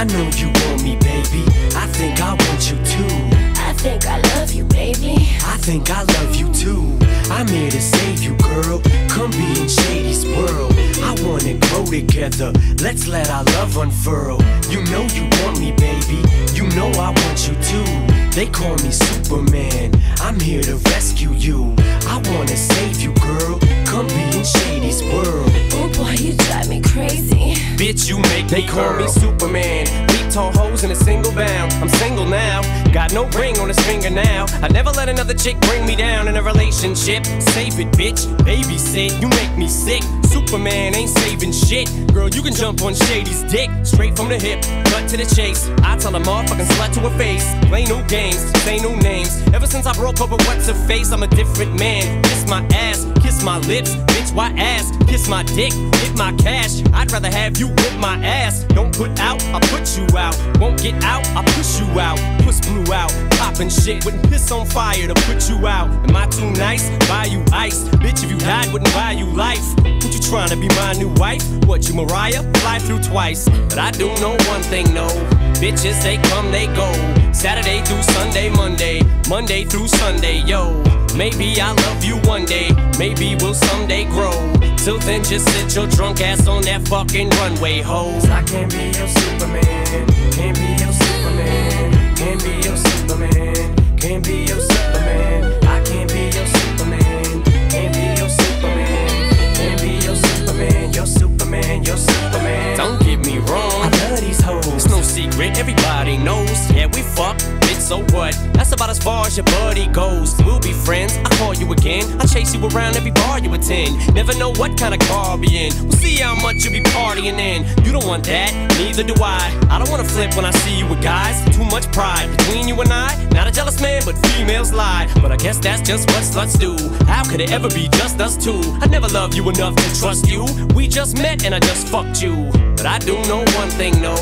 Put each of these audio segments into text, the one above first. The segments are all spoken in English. I know you want me, baby. I think I want you too. I think I love you, baby. I think I love you too. I'm here to save you, girl. Come be in Shady's world. I wanna grow together. Let's let our love unfurl. You know you want me, baby. You know I want you too. They call me Superman. I'm here to rescue you. I wanna save you, girl. Come be in Shady's world. Oh boy, you drive me crazy. Bitch, you make me, girl. They call me Superman. Tall hoes in a single bound. I'm single now, got no ring on his finger now. I never let another chick bring me down in a relationship. Save it, bitch, babysit, you make me sick. Superman ain't saving shit. Girl, you can jump on Shady's dick. Straight from the hip, cut to the chase. I tell a motherfucking slut to her face. Play no games, say no names. Ever since I broke up with what's her face, I'm a different man. Kiss my ass, kiss my lips. Bitch, why ass? Kiss my dick, hit my cash. I'd rather have you whip my ass. Don't put out, I'll put you out. Won't get out, I'll push you out. Puss blew out, poppin' shit. Wouldn't piss on fire to put you out. Am I too nice? Buy you ice. Bitch, if you died, wouldn't buy you life. Would you tryna be my new wife? What, you Mariah? Fly through twice. But I do know one thing, no. Bitches, they come, they go. Saturday through Sunday, Monday. Monday through Sunday, yo. Maybe I'll love you one day. Maybe we'll someday grow. Till then, just sit your drunk ass on that fucking runway, hoes. I can't be your Superman. Can't be your Superman. Can't be your Superman. Can't be your Superman. I can't be your Superman. Can't be your Superman. Can't be your Superman. Your Superman. Your Superman. Don't get me wrong, I love these hoes. It's no secret, everybody knows. Yeah, we fuck. So what? That's about as far as your buddy goes. We'll be friends, I call you again. I chase you around every bar you attend. Never know what kind of car I'll be in. We'll see how much you be partying in. You don't want that, neither do I. I don't wanna flip when I see you with guys. Too much pride between you and I. Not a jealous man, but females lie. But I guess that's just what sluts do. How could it ever be just us two? I never loved you enough to trust you. We just met and I just fucked you. But I do know one thing, no.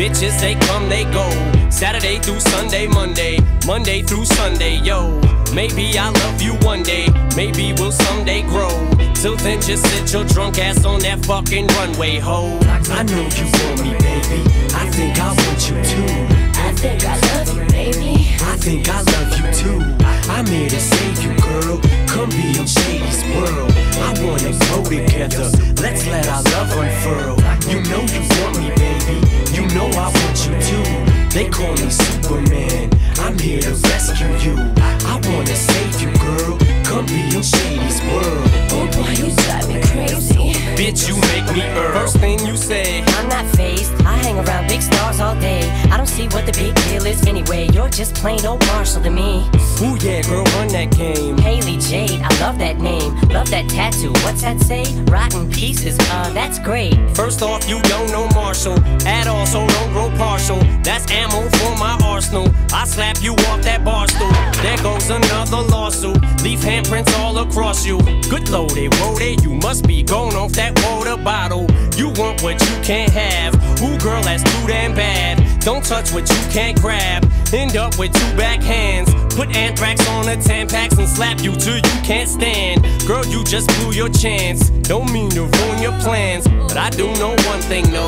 Bitches, they come, they go. Saturday through Sunday, Monday. Monday through Sunday, yo. Maybe I'll love you one day. Maybe we'll someday grow. Till then, just sit your drunk ass on that fucking runway, ho. I know you want me, baby. I think I want you too. I think I love you, baby. I think I love you too. I'm here to save you, girl. Come be in Shady's world. I wanna grow together. Let's let our love unfurl. You know you want me, baby. You know I want you too. They call me Superman. I'm here to rescue you. I wanna save you, girl. Come be in Shady's world. Oh boy, you drive me crazy. Bitch, you make me Earl. First thing you say, I'm not fazed. I hang around big stars all day. I don't see what the big deal is anyway. You're just plain old Marshall to me. Ooh yeah, girl, run that game. Haley Jade, I love that name. Love that tattoo, what's that say? Rotten pieces, that's great. First off, you don't know Marshall at all, so don't grow partial. That's ammo for my arsenal. I slap you off that bar stool. There goes another lawsuit. Leave handprints all across you. Good lord, they wrote it. You must be going off that water bottle. You want what you can't have. Ooh girl, that's too damn bad. Don't touch what you can't grab. End up with two backhands. Put anthrax on the Tampax and slap you till you can't stand. Girl, you just blew your chance. Don't mean to ruin your plans, but I do know one thing, no.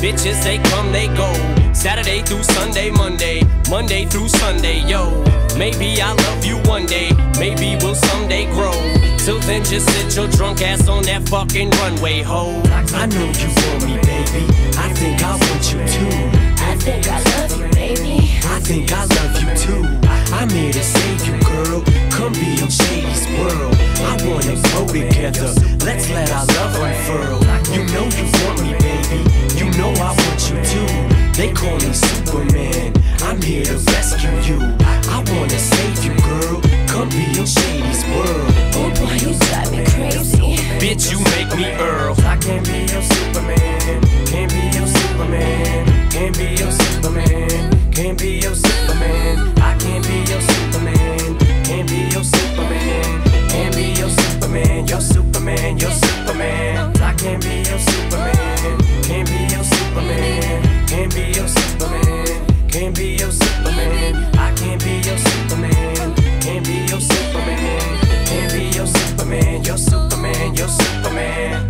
Bitches, they come, they go. Saturday through Sunday, Monday. Monday through Sunday, yo. Maybe I'll love you one day. Maybe we'll someday grow. Till then, just sit your drunk ass on that fucking runway, ho. I know you want me, baby. I think I want you too. I think I love you, baby. I think I love you too. I'm here to save you, girl. Come be in Shady's world. I wanna grow together. Let's let our love unfurl. You know you want me, baby. You know I want you too. They call me Superman. I'm here to rescue you. I wanna save you, girl. Come be in Shady's world. Oh boy, you drive me crazy. Bitch, you make me Earl. I can't be your Superman. Can't be your Superman. Can't be your Superman, can't be your Superman. I can't be your Superman, can't be your Superman. Can't be your Superman, your Superman, your Superman. I can't be your Superman, can't be your Superman. Can't be your Superman, can't be your Superman. I can't be your Superman, can't be your Superman. Can't be your Superman, your Superman, your Superman.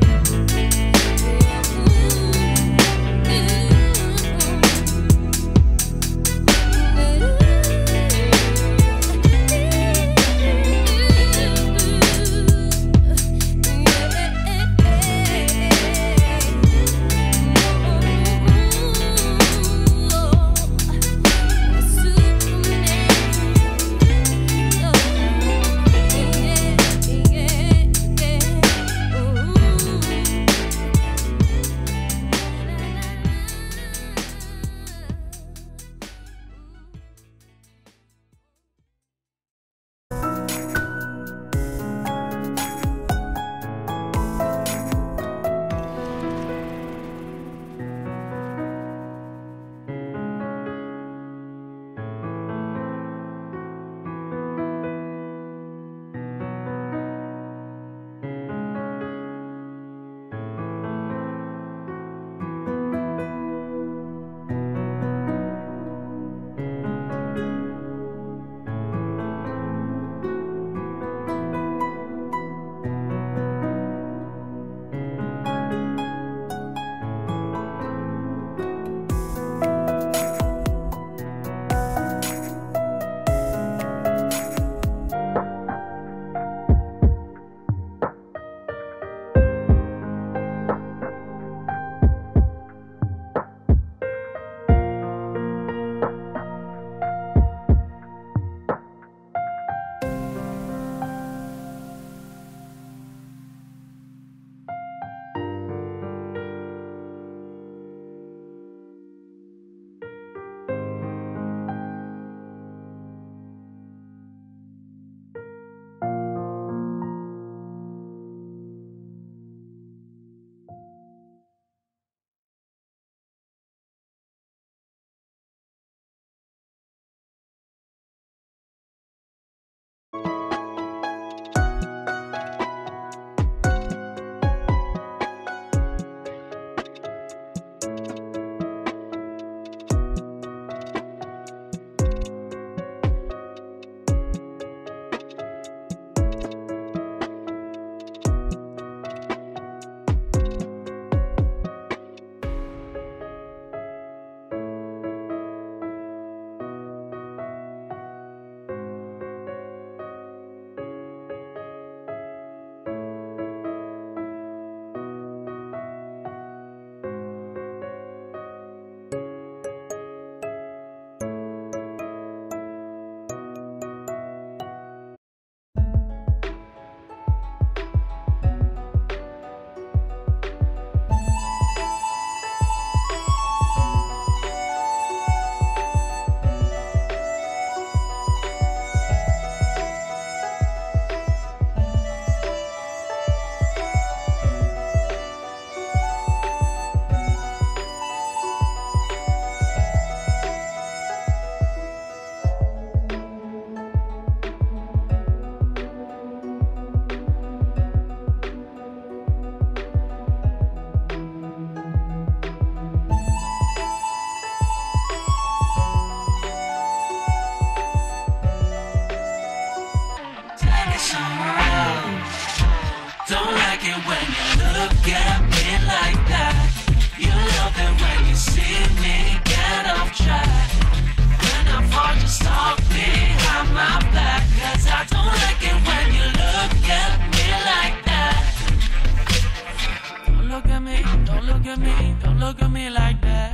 look at me like that.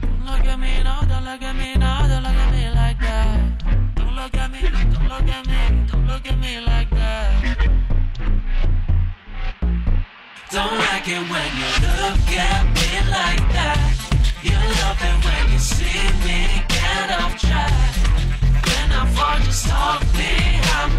Don't look at me, no, don't look at me, no, don't look at me like that. Don't look at me, don't look at me, don't look at me like that. Don't like it when you look at me like that. You love it when you see me get off track. When I fall, just hold me.